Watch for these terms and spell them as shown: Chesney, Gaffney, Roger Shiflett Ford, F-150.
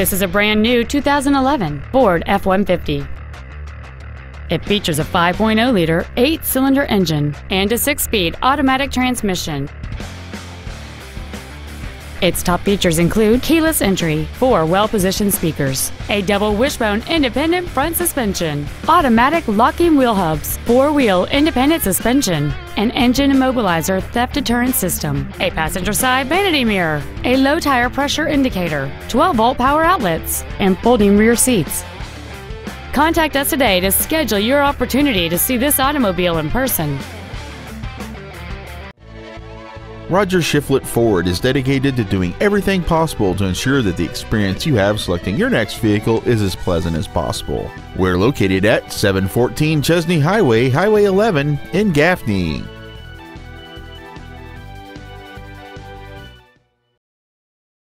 This is a brand new 2011 Ford F-150. It features a 5.0-liter 8-cylinder engine and a 6-speed automatic transmission. Its top features include keyless entry, 4 well-positioned speakers, a double wishbone independent front suspension, automatic locking wheel hubs, 4-wheel independent suspension, an engine immobilizer theft deterrent system, a passenger side vanity mirror, a low tire pressure indicator, 12-volt power outlets, and folding rear seats. Contact us today to schedule your opportunity to see this automobile in person. Roger Shiflett Ford is dedicated to doing everything possible to ensure that the experience you have selecting your next vehicle is as pleasant as possible. We're located at 714 Chesney Highway, Highway 11 in Gaffney.